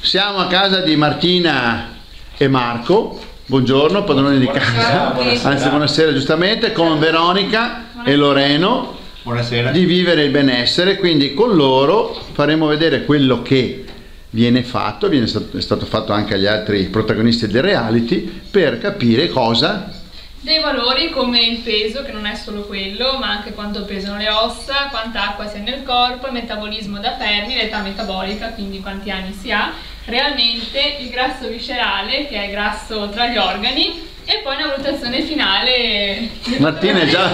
Siamo a casa di Martina e Marco, buongiorno, padroni di casa, buonasera. Anzi buonasera giustamente, con Veronica e Loreno, buonasera, di Vivere il Benessere. Quindi con loro faremo vedere quello che viene fatto, è stato fatto anche agli altri protagonisti del reality, per capire cosa? Dei valori come il peso, che non è solo quello, ma anche quanto pesano le ossa, quanta acqua si ha nel corpo, il metabolismo da fermi, l'età metabolica, quindi quanti anni si ha, realmente il grasso viscerale, che è il grasso tra gli organi, e poi una valutazione finale. Martina è già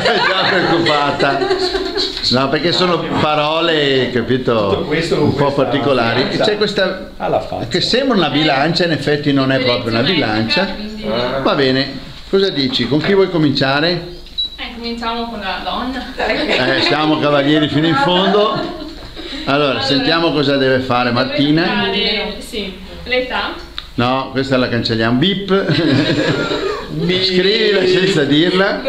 preoccupata, no, perché sono parole, capito, un po' particolari. C'è questa che sembra una bilancia, in effetti non è proprio una bilancia. Va bene. Cosa dici? Con chi vuoi cominciare? Cominciamo con la donna. Siamo cavalieri fino in fondo. Allora, sentiamo cosa deve fare Martina. Sì, l'età. No, questa la cancelliamo. Bip. Scrivila senza dirla.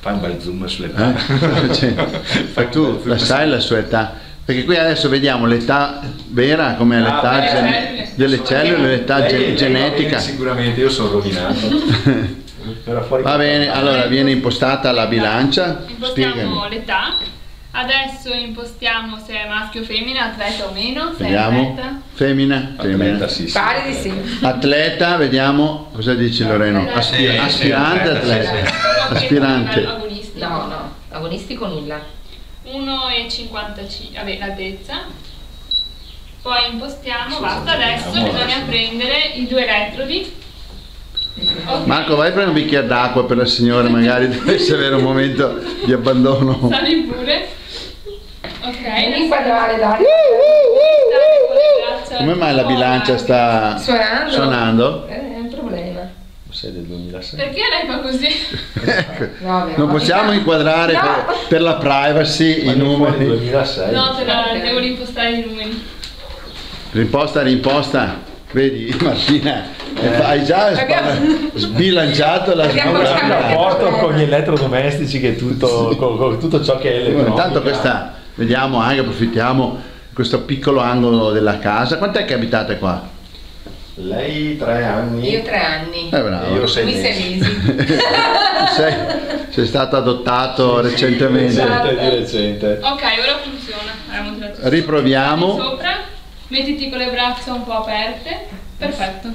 Fai un bel zoom sull'età. Tu la sai la sua età? Perché qui adesso vediamo l'età vera, come l'età delle cellule, l'età genetica. Sicuramente io sono rovinato. Va bene, allora viene impostata la bilancia. Impostiamo l'età. Adesso impostiamo se è maschio o femmina, atleta o meno. Vediamo. Femmina. Atleta, sì. Pare di sì. Atleta, vediamo. Cosa dici Loreno? Aspirante, atleta. Aspirante. No, no, agonistico nulla. 1,55, vabbè, l'altezza, poi impostiamo, basta, adesso bisogna prendere i 2 elettrodi. Okay. Marco, vai a prendere un bicchiere d'acqua per la signora, magari dovesse avere un momento di abbandono. Sali pure. Ok, non inquadrare, dai. Come mai la bilancia sta suonando? È un problema. Sei del 2006. Perché lei fa così? No, non possiamo inquadrare, no. Per la privacy. Ma i numeri 2006. No, devo rimpostare i numeri. Rimposta. Vedi Martina, hai già sbilanciato la rapporto con gli elettrodomestici, che è tutto, sì. con tutto ciò che è elettronico. Intanto questa, vediamo anche, approfittiamo di questo piccolo angolo della casa. Quant'è che abitate qua? Lei 3 anni. Io 3 anni. Bravo. Io 6 mesi. Sei stato adottato, sì, recentemente. Sì, recente. Ok, ora funziona. Riproviamo. Sopra. Mettiti con le braccia un po' aperte. Perfetto.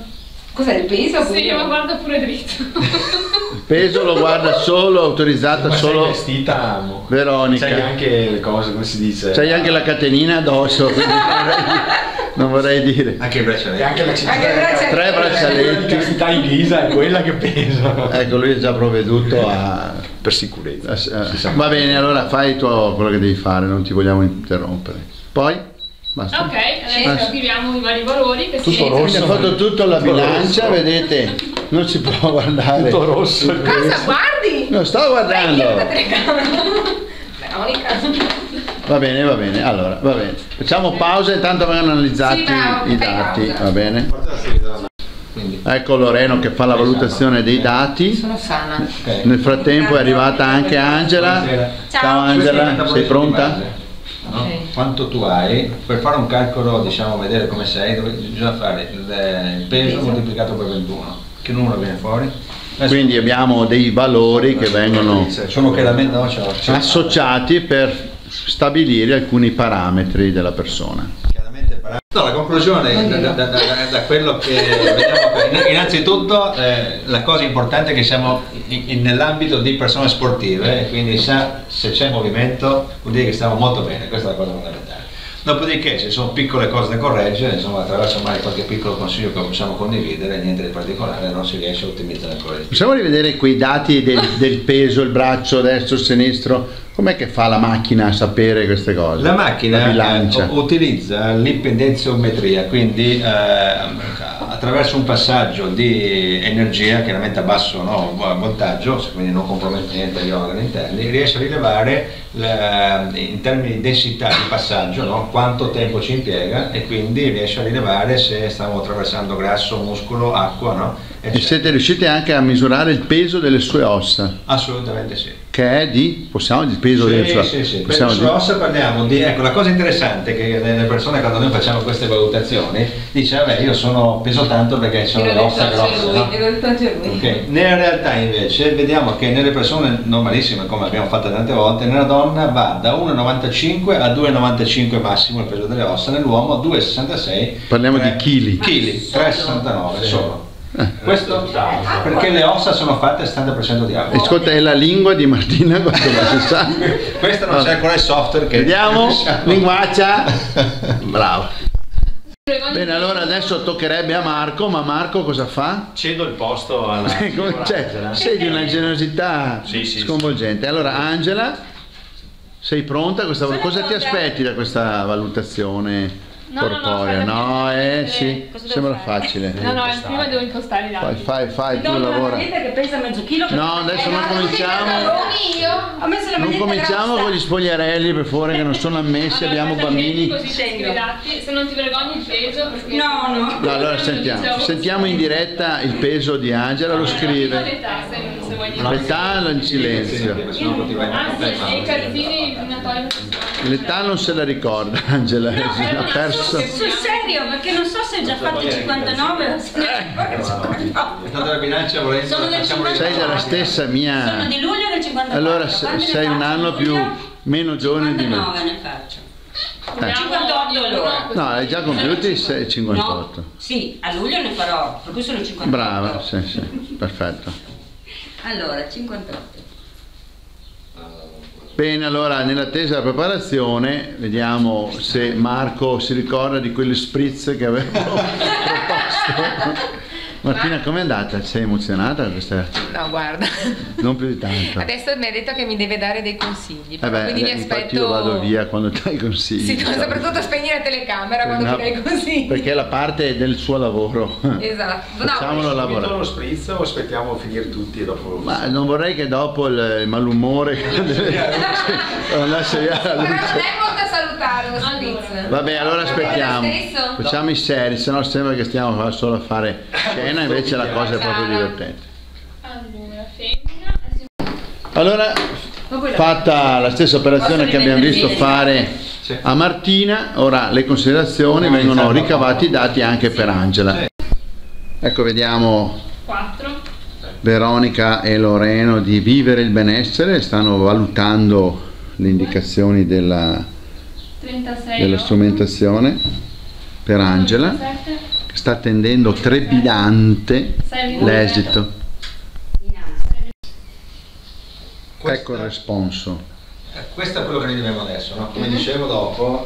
Cos'è il peso? Sì, io lo guardo pure dritto. Il peso lo guarda solo, autorizzata solo. Sei vestita, amo. Veronica. C'hai anche le cose, come si dice? C'hai anche la catenina addosso. Non vorrei dire. Anche i braccialetti. Anche la città. 3 braccialetti. La città in ghisa è quella che pesa. Ecco, lui è già provveduto a... per sicurezza. Va bene, allora fai quello che devi fare, non ti vogliamo interrompere. Poi? Basta. Ok, adesso attiviamo i vari valori. Tutto rosso. Ho fatto tutto la bilancia, vedete? Non si può guardare. Tutto rosso. Cosa guardi? Non sto guardando. Veronica. Va bene, allora, va bene. Facciamo pausa, intanto vengono analizzati i dati, pausa. Va bene? Ecco Loreno che fa la valutazione dei dati. Sono sana. Nel frattempo è arrivata anche Angela. Ciao Angela, sei pronta? No? Quanto tu hai? Per fare un calcolo, diciamo, vedere come sei, bisogna fare il peso moltiplicato per 21. Che numero viene fuori? Quindi abbiamo dei valori che vengono associati per stabilire alcuni parametri della persona. Chiaramente la conclusione da quello che vediamo, innanzitutto la cosa importante è che siamo nell'ambito di persone sportive, quindi se c'è movimento vuol dire che stiamo molto bene, questa è la cosa fondamentale. Dopodiché ci sono piccole cose da correggere, insomma, attraverso magari qualche piccolo consiglio che possiamo condividere, niente di particolare, non si riesce a ottimizzare ancora. Possiamo rivedere quei dati del peso, il braccio destro, sinistro? Com'è che fa la macchina a sapere queste cose? La macchina utilizza l'impedenziometria, quindi attraverso un passaggio di energia, chiaramente a basso voltaggio, quindi non compromettente agli organi interni, riesce a rilevare in termini di densità di passaggio, quanto tempo ci impiega, e quindi riesce a rilevare se stiamo attraversando grasso, muscolo, acqua. E siete riusciti anche a misurare il peso delle sue ossa? Assolutamente sì. che è di, possiamo, di peso sull'ossa parliamo di, ecco, la cosa interessante è che le persone quando noi facciamo queste valutazioni dice vabbè io sono peso tanto perché sono l'ossa grossa, no? Okay. Nella realtà invece vediamo che nelle persone normalissime, come abbiamo fatto tante volte, nella donna va da 1,95 a 2,95 massimo il peso delle ossa, nell'uomo 2,66, parliamo di chili, 3,69 solo. Questo perché le ossa sono fatte al 70% di acqua. Ascolta, è la lingua di Martina quanto la si sa. Questa non c'è ancora il software che vediamo, linguaccia. Bravo. Bene, allora adesso toccherebbe a Marco, ma Marco cosa fa? Cedo il posto alla Angela. Sei di una generosità sconvolgente. Allora Angela, sei pronta? Cosa ti aspetti da questa valutazione? Sembra facile. Prima devo impostare i dati. Fai tu, lavora. Che pesa mezzo chilo. No, adesso non cominciamo. Non cominciamo con gli spogliarelli, per favore, che non sono ammessi, abbiamo bambini. Se non ti vergogni il peso, perché no. Allora sentiamo in diretta il peso di Angela, lo scrive. L'età in silenzio. Anzi, i calzini l'età non se la ricorda Angela, ha perso. Sul serio, perché non so se hai già fatto 59 o se la bilancia sei della stessa mia. Sono di luglio del 54. Allora sei un anno più meno giovane di me. 59 ne faccio. 58 allora. No, hai già compiuti 58. No, sì, a luglio ne farò, per cui sono 58. Brava, sì, perfetto. Allora, 58. Bene, allora nell'attesa della preparazione vediamo se Marco si ricorda di quelle spritz che avevo proposto. Martina, com'è andata? Sei emozionata? No, guarda. Non più di tanto. Adesso mi ha detto che mi deve dare dei consigli. Quindi mi aspetto. Io vado via quando dai consigli. Sì, soprattutto spegnere la telecamera quando ti dai consigli. Perché è la parte del suo lavoro. Esatto. Facciamolo lavorare. Lo spritz o aspettiamo finire tutti e dopo? Ma non vorrei che dopo il malumore andasse via la luce. Però non è molto salutare lo spritz. Vabbè, allora aspettiamo. Facciamo i seri, sennò sembra che stiamo solo a fare cena. Invece la cosa è proprio divertente. Allora, fatta la stessa operazione che abbiamo visto fare a Martina, ora le considerazioni, vengono ricavati i dati anche per Angela. Ecco, vediamo Veronica e Loreno di Vivere il Benessere, stanno valutando le indicazioni della strumentazione per Angela, che sta attendendo trepidante l'esito. Ecco il responso. Questo è quello che noi dobbiamo adesso, no? Come dicevo dopo,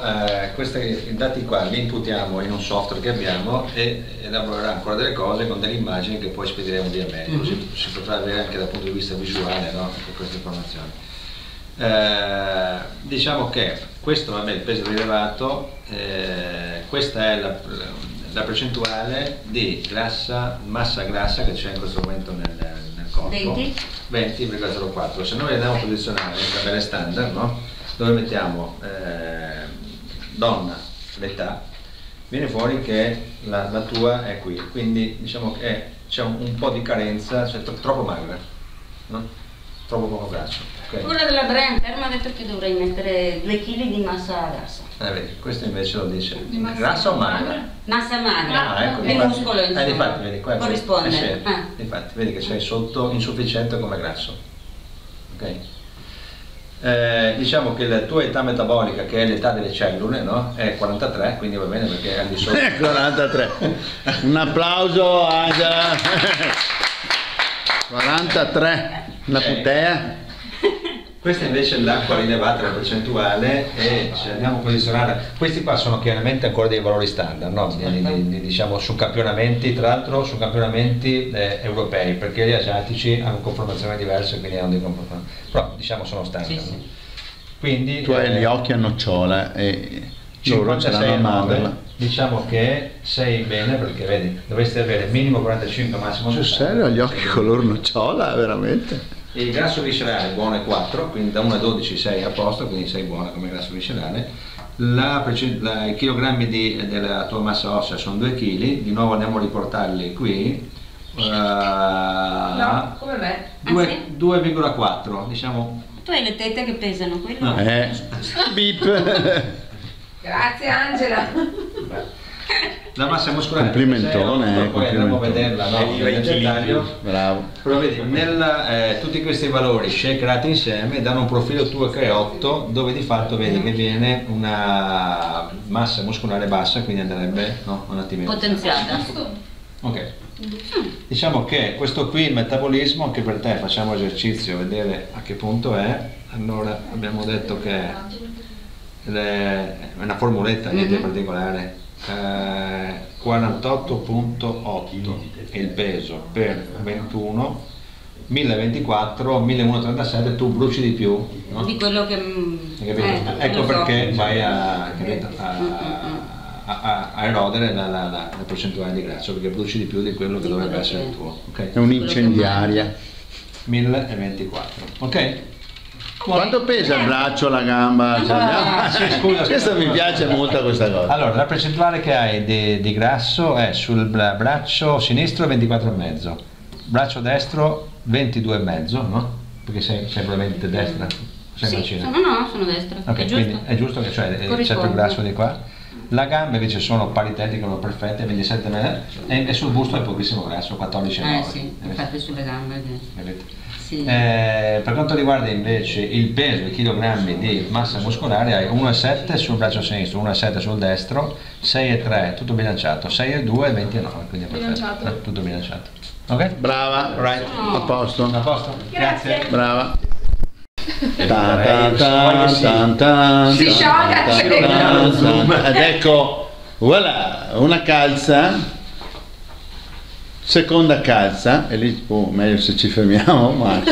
questi dati qua li imputiamo in un software che abbiamo e elaborerà ancora delle cose con delle immagini che poi spediremo via mail, così si potrà avere anche dal punto di vista visuale, no? Queste informazioni. Diciamo che questo, vabbè, il peso rilevato, questa è la percentuale di grassa, massa grassa che c'è in questo momento nel corpo. 20,04. Se noi andiamo a posizionare in tabella standard, no? Dove mettiamo donna, l'età, viene fuori che la tua è qui, quindi diciamo che c'è un po' di carenza, cioè troppo magra, no? Troppo poco grasso. Okay. Una della Brenter mi ha detto che dovrei mettere 2 kg di massa grassa. Vedi, questo invece lo dice. Grassa o magra? Massa magra. Ah, ecco, il muscolo infatti, vedi, qua corrisponde. Infatti, vedi che c'è sotto insufficiente come grasso. Ok? Diciamo che la tua età metabolica, che è l'età delle cellule, no? È 43, quindi va bene perché è al di sotto. 43. Un applauso Angela. 43. La putea. Questa invece è l'acqua rilevata, la percentuale, e ci andiamo a posizionare. Questi qua sono chiaramente ancora dei valori standard, no? Diciamo su campionamenti, tra l'altro su campionamenti europei, perché gli asiatici hanno conformazioni diverse, quindi hanno dei comportamenti, però diciamo sono standard. Sì, sì. Quindi tu hai gli occhi a nocciola e loro ce l'hanno a mandorla. Diciamo che sei bene perché vedi, dovresti avere minimo 45, massimo 60. Sul serio, gli occhi color nocciola, veramente? Il grasso viscerale buono è 4, quindi da 1 a 12 sei a posto, quindi sei buona come grasso viscerale. I chilogrammi della tua massa ossea sono 2 kg, di nuovo andiamo a riportarli qui, No, come me. 2,4 diciamo. Tu hai le tette che pesano, quello? No. Bip. Grazie Angela. La massa muscolare. Complimentone, poi andiamo a vederla, no? Nel dettaglio. Bravo. Però vedi, tutti questi valori shakerati insieme danno un profilo 238 dove di fatto vedi che viene una massa muscolare bassa, quindi andrebbe, no, un attimino potenziata. Ok. Diciamo che questo qui il metabolismo, anche per te facciamo esercizio, vedere a che punto è. Allora abbiamo detto che è una formuletta niente particolare. 48,8 è il peso per 21, 1024, 1137 tu bruci di più, no? Di quello che ecco perché vai a erodere la percentuale di grasso, perché bruci di più di quello che dovrebbe essere il tuo, okay? È un'incendiaria. 1024, ok? Quanto pesa il braccio, la gamba? Scusa, questa mi piace molto questa cosa. Allora, la percentuale che hai di grasso è sul braccio sinistro 24,5, braccio destro 22,5, no? Perché sei probabilmente destra. Sì, sono destra. Okay, è giusto che c'è più grasso di qua. La gamba invece sono paritetiche, sono perfette, 27,5, e sul busto è pochissimo grasso, 14,9. Sì, infatti sulle gambe. Vedete? Sì. Per quanto riguarda invece il peso, i chilogrammi di massa muscolare, hai 1,7 sul braccio sinistro, 1,7 sul destro, 6,3 tutto bilanciato, 6,2 e 29, quindi è perfetto, tutto bilanciato. Ok? Brava, right. A posto. A posto? Grazie. Brava. Si scioglie. Ed ecco, voilà, una calza. Seconda calza, e lì meglio se ci fermiamo, Marco.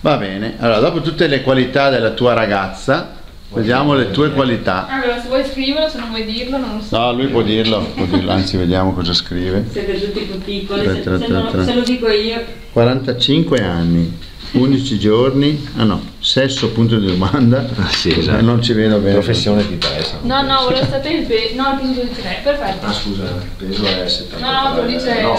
Va bene, allora dopo tutte le qualità della tua ragazza, vediamo le tue qualità. Allora, se vuoi scriverlo, se non vuoi dirlo, non lo so. No, lui può dirlo, anzi vediamo cosa scrive. Siete tutti più piccoli, se lo dico io. 45 anni, 11 giorni, ah no, sesso punto di domanda. Ah sì, esatto. Non ci vedo bene. Professione ti interessa. No, no, volevo sapere il peso. No, il peso di 3, perfetto. Ah scusa, il peso è 70. No, tu dici. No,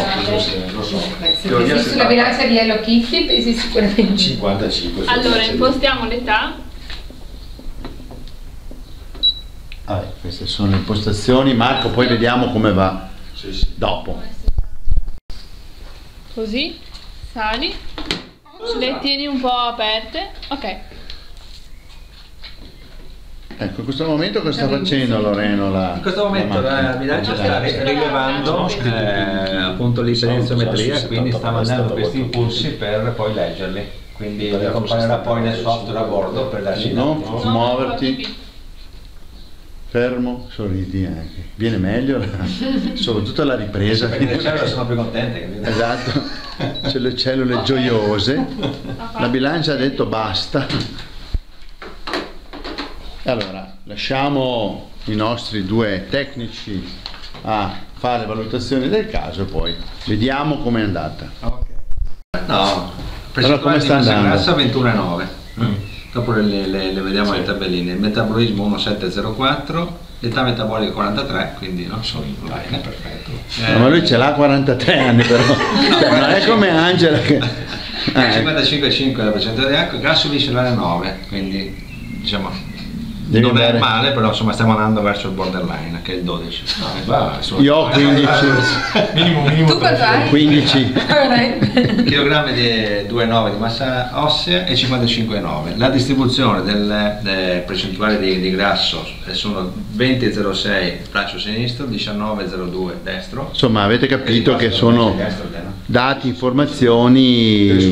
lo so. Se sulla bilancia di Hello Kitty pesi sicuramente 55. Allora, impostiamo l'età. Vabbè, queste sono le impostazioni, Marco, poi vediamo come va. Sì, sì. Dopo. Così, sali. Le tieni un po' aperte, ok. Ecco, in questo momento cosa sta facendo Loreno? In questo momento la bilancia sta rilevando appunto l'idenzometria, quindi sta mandando questi impulsi per poi leggerli, quindi li accompagnerà poi nel software a bordo per darci. Non muoverti, fermo, sorridi anche, viene meglio, soprattutto alla ripresa. Le cellule sono più contente. Esatto, c'è le cellule gioiose, la bilancia ha detto basta. Allora, lasciamo i nostri due tecnici a fare valutazioni del caso, poi vediamo com'è andata. Okay. No, allora come sta andando? Grassa 21,9. Dopo le vediamo le tabelline. Il metabolismo 1704, l'età metabolica 43, quindi non so, è perfetto. No, ma lui ce l'ha 43 anni però. No, non è come Angela che 55,5 la percentuale di acqua, grasso viscerale 9, quindi diciamo non è male, però insomma stiamo andando verso il borderline che è il 12. Io ho 15. minimo tu 15 kg di 2,9 di massa ossea e 55,9. La distribuzione delle percentuali di grasso sono 20,06 braccio sinistro, 19,02 destro. Insomma avete capito che sono dati, informazioni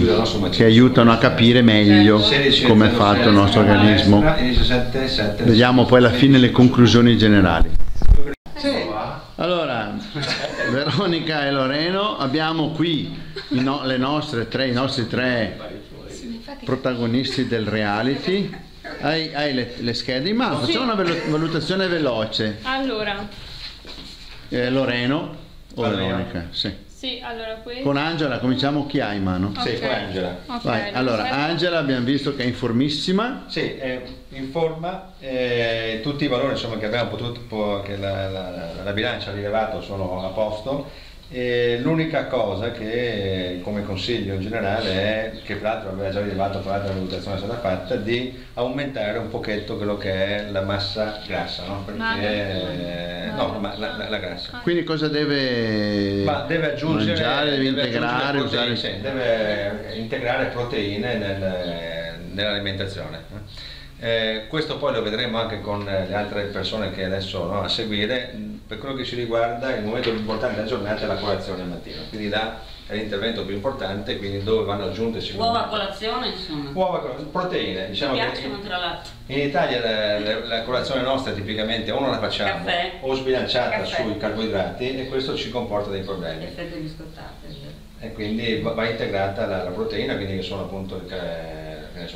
che aiutano a capire meglio come è fatto il nostro organismo. Vediamo poi alla fine le conclusioni generali. Allora, Veronica e Loreno, abbiamo qui i nostri tre protagonisti del reality. Hai le schede, ma facciamo una valutazione veloce. Allora, Loreno o Veronica? Sì. Sì, allora con Angela cominciamo, chi ha in mano? Okay. Sì, con Angela. Okay, allora, Angela abbiamo visto che è informissima. Sì, è in forma. Tutti i valori insomma, che abbiamo potuto, che la bilancia ha rilevato sono a posto. L'unica cosa che, come consiglio in generale, è che tra l'altro aveva già rilevato, tra l'altro la valutazione è stata fatta, di aumentare un pochetto quello che è la massa grassa, no? Perché la grassa. Quindi cosa deve, deve aggiungere? Mangiare, deve integrare proteine nell'alimentazione. Questo poi lo vedremo anche con le altre persone che adesso a seguire. Per quello che ci riguarda, il momento più importante della giornata è la colazione al mattino, quindi là è l'intervento più importante, quindi dove vanno aggiunte sicuramente uova a colazione, insomma. Uova, proteine, diciamo. Mi piacciono, che tra l'altro. In Italia la colazione nostra tipicamente o non la facciamo caffè, o sbilanciata sui carboidrati, e questo ci comporta dei problemi. Effetto biscottato, e quindi va integrata la proteina, quindi che sono appunto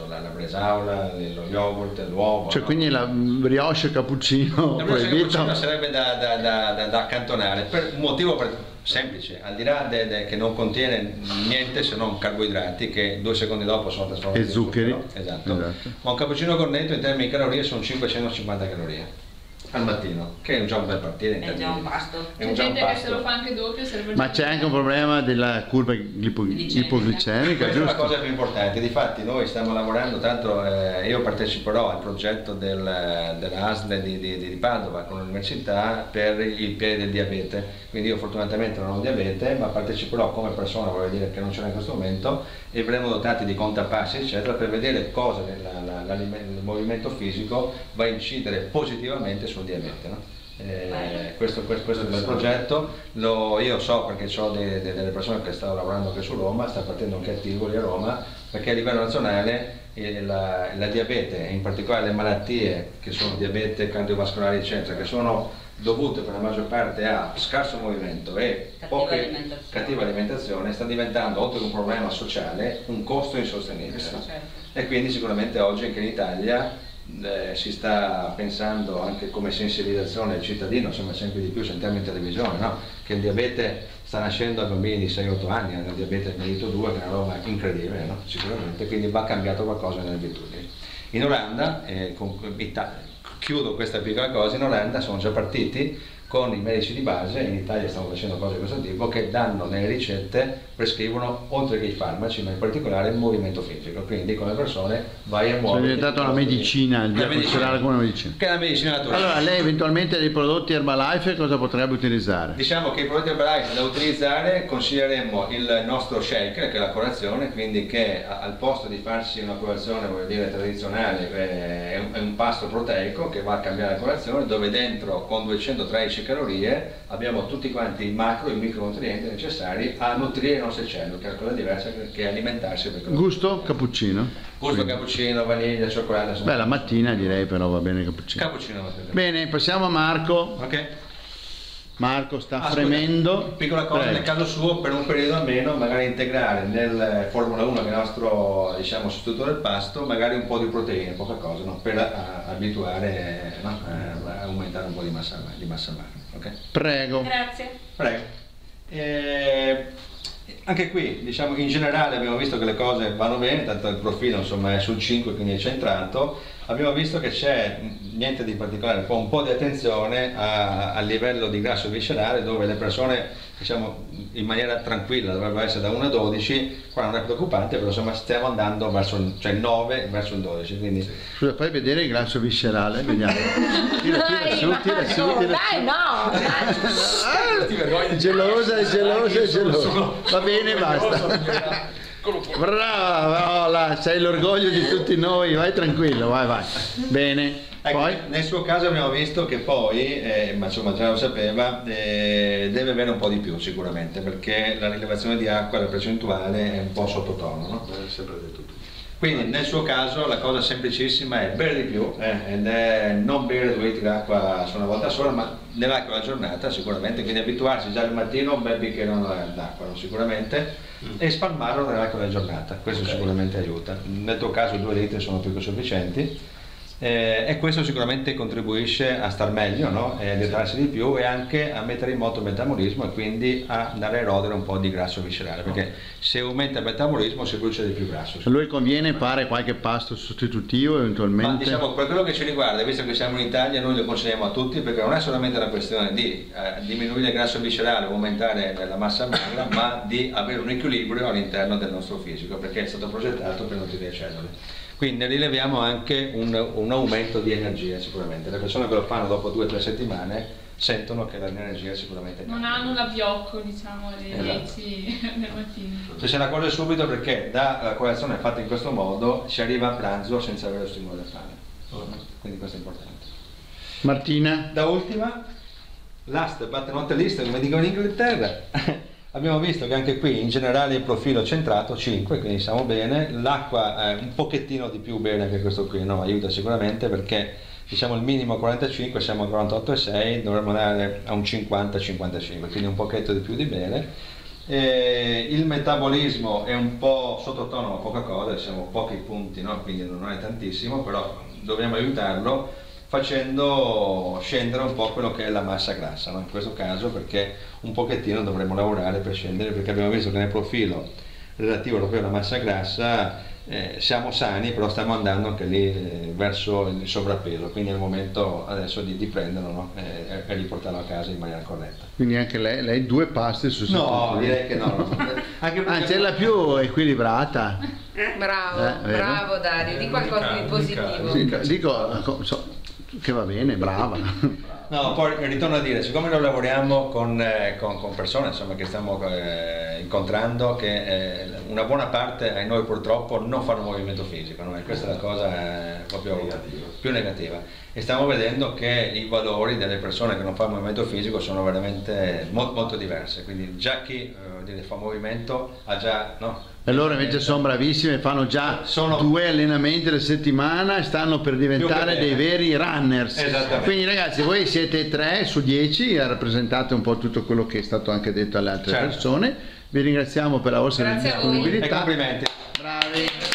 la bresaola, lo yogurt, l'uovo. Cioè, quindi la brioche cappuccino. La brioche cappuccino sarebbe da accantonare per un motivo semplice, al di là che non contiene niente se non carboidrati che 2 secondi dopo sono trasformati in zuccheri. Esatto. Ma un cappuccino cornetto in termini di calorie sono 550 calorie al mattino, che è già un bel partire, è già un pasto. C'è gente che se lo fa anche doppio, ma c'è anche un problema della curva ipoglicemica. Questa è la cosa più importante. Difatti noi stiamo lavorando, tanto io parteciperò al progetto della ASL di Padova con l'università per il piede del diabete, quindi io fortunatamente non ho diabete, ma parteciperò come persona, voglio dire, che non c'è in questo momento, e verremo dotati di contapassi eccetera per vedere cosa il movimento fisico va a incidere positivamente sul diabete, no? Questo è il bel progetto. Io so, perché ho delle persone che stanno lavorando anche su Roma, sta partendo anche a Tivoli, a Roma, perché a livello nazionale la diabete, in particolare le malattie che sono diabete, cardiovascolari eccetera, che sono dovute per la maggior parte a scarso movimento e cattiva alimentazione, sta diventando, oltre che un problema sociale, un costo insostenibile, no? E quindi sicuramente oggi anche in Italia si sta pensando anche come sensibilizzazione del cittadino, sembra sempre di più, sentiamo in televisione, no? Che il diabete sta nascendo a bambini di 6-8 anni, hanno il diabete di tipo 2, che è una roba incredibile, no? Sicuramente, quindi va cambiato qualcosa nelle abitudini. In Olanda, chiudo questa piccola cosa, in Olanda sono già partiti con i medici di base, in Italia stiamo facendo cose di questo tipo, che danno nelle ricette, prescrivono oltre che i farmaci, ma in particolare il movimento fisico, quindi con le persone vai a muoverti. È diventata una medicina, come medicina. Che è la medicina naturale. Allora lei eventualmente dei prodotti Herbalife cosa potrebbe utilizzare? Diciamo che i prodotti Herbalife da utilizzare consiglieremmo il nostro shake, che è la colazione, quindi che al posto di farsi una colazione, voglio dire, tradizionale, è un pasto proteico che va a cambiare la colazione, dove dentro con 213 calorie abbiamo tutti quanti i macro e i micronutrienti necessari a nutrire le nostre cellule, che è una cosa diversa che alimentarsi. Per gusto cappuccino, cappuccino, vaniglia, cioccolato. Beh, la mattina direi, però va bene il cappuccino. Bene, passiamo a Marco. Marco sta fremendo. Piccola cosa, nel caso suo, per un periodo almeno, magari integrare nel Formula 1, che è il nostro, diciamo, sostituto del pasto, magari un po' di proteine, poca cosa, no? Per abituare, no? A aumentare un po' di massa magra. Prego. Grazie. Prego. Anche qui, diciamo, in generale abbiamo visto che le cose vanno bene, tanto il profilo, insomma, è sul 5, quindi è centrato. Abbiamo visto che c'è niente di particolare, un po' di attenzione a livello di grasso viscerale, dove le persone, diciamo, in maniera tranquilla dovrebbero essere da 1 a 12, qua non è preoccupante, però insomma stiamo andando verso il 9 verso il 12. Quindi... Scusa, fai vedere il grasso viscerale, vediamo. Tira su. Gelosa. Va bene, basta. Brava Ola, sei l'orgoglio di tutti noi, vai tranquillo, vai. Bene. Poi? Nel suo caso abbiamo visto che poi, ma insomma già lo sapeva, deve avere un po' di più sicuramente, perché la rilevazione di acqua, la percentuale è un po' sottotono, no? Sempre detto tutto. Quindi nel suo caso la cosa semplicissima è bere di più, ed è non bere 2 litri d'acqua su una volta sola, ma nell'acqua della giornata sicuramente, quindi abituarsi già al mattino a un bel bicchiere d'acqua, sicuramente, e spalmarlo nell'acqua della giornata, questo sicuramente aiuta. Nel tuo caso 2 litri sono più che sufficienti. e questo sicuramente contribuisce a star meglio, no? E a dietreggiarsi di più e anche a mettere in moto il metabolismo e quindi a andare a erodere un po' di grasso viscerale, perché se aumenta il metabolismo si brucia di più grasso. A lui conviene fare qualche pasto sostitutivo eventualmente? Ma diciamo, per quello che ci riguarda, visto che siamo in Italia, noi lo consigliamo a tutti, perché non è solamente la questione di diminuire il grasso viscerale o aumentare la massa magra, ma di avere un equilibrio all'interno del nostro fisico, perché è stato progettato per nutrire le cellule. Quindi rileviamo anche un aumento di energia sicuramente. Le persone che lo fanno dopo 2 o 3 settimane sentono che l'energia sicuramente non hanno l'avviocco, diciamo, alle 10 del mattino. Se se ne accorge subito, perché dalla colazione fatta in questo modo si arriva a pranzo senza avere lo stimolo del fame. Quindi questo è importante. Martina? Da ultima, last but not least, come dicono in Inghilterra. Abbiamo visto che anche qui in generale il profilo centrato 5, quindi siamo bene. L'acqua un pochettino di più bene che questo qui, no? Aiuta sicuramente, perché diciamo il minimo 45, siamo a 48,6, dovremmo andare a un 50-55, quindi un pochetto di più di bene. Il metabolismo è un po' sottotono a poca cosa, siamo pochi punti, no? Quindi non è tantissimo, però dobbiamo aiutarlo facendo scendere un po' quello che è la massa grassa, no? In questo caso, perché un pochettino dovremmo lavorare per scendere, perché abbiamo visto che nel profilo relativo proprio alla massa grassa siamo sani, però stiamo andando anche lì verso il sovrappeso, quindi è il momento adesso di prenderlo, no? E riportarlo a casa in maniera corretta. Quindi anche lei 2 paste su no, direi che no, no. Anche anzi, è la più equilibrata. Bravo, bravo Dario, di qualcosa di positivo. Dico, che va bene, brava. No, poi ritorno a dire, siccome noi lavoriamo con persone, insomma, che stiamo incontrando, che una buona parte di noi purtroppo non fanno movimento fisico, no? E questa è la cosa proprio più negativa. E stiamo vedendo che i valori delle persone che non fanno movimento fisico sono veramente molto diversi, quindi già chi fa movimento ha già... no? E loro invece sono bravissime, fanno già 2 allenamenti alla settimana e stanno per diventare dei veri runners. Quindi ragazzi, voi siete 3 su 10, rappresentate un po' tutto quello che è stato anche detto alle altre persone. Vi ringraziamo per la vostra disponibilità. E complimenti. Bravi.